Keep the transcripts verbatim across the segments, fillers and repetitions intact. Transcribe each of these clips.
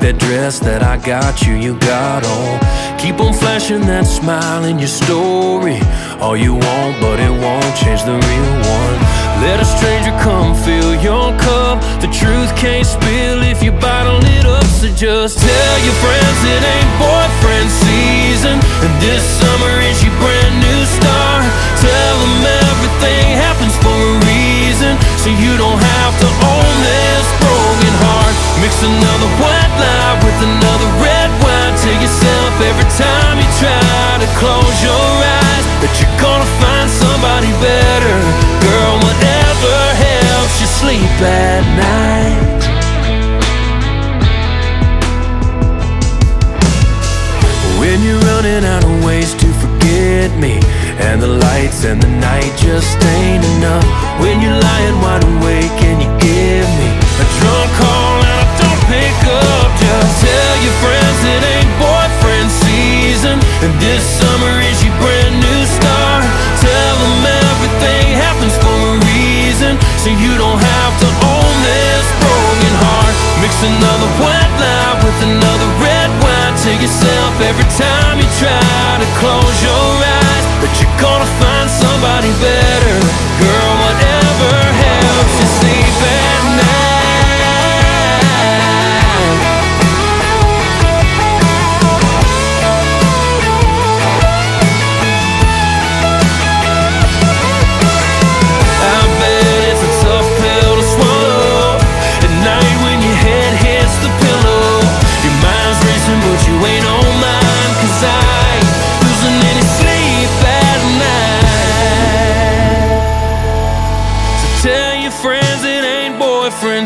like that dress that I got you, you got on. Keep on flashing that smile in your story, all you want, but it won't change the real one. Let a stranger come fill your cup. The truth can't spill if you bottle it up. So just tell your friends it ain't boyfriend season, and this summer is your brand new star. Tell them everything happens for a reason, so you don't have to own this broken heart. Mix another white lie with another red wine. Tell yourself every time you try to close your eyes that you're gonna find somebody better. Girl, whatever helps you sleep at night. When you're running out of ways to forget me, and the lights and the night just ain't enough. When you're lying wide awake and you give me a drunk call and I don't pick up, just tell your friends it ain't boyfriend season, and this summer is your brand new star. Tell them everything happens for a reason, so you don't have to own this broken heart. Mix another white lie with another red wine. Tell yourself every time you try to close your eyes that you're gonna find somebody better. Girl, whatever helps you sleep at night.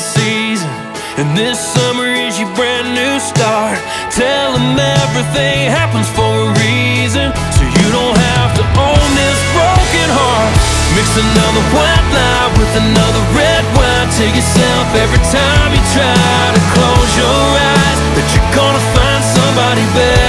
Season, and this summer is your brand new start. Tell them everything happens for a reason, so you don't have to own this broken heart. Mix another white lie with another red wine. Tell yourself every time you try to close your eyes that you're gonna find somebody better.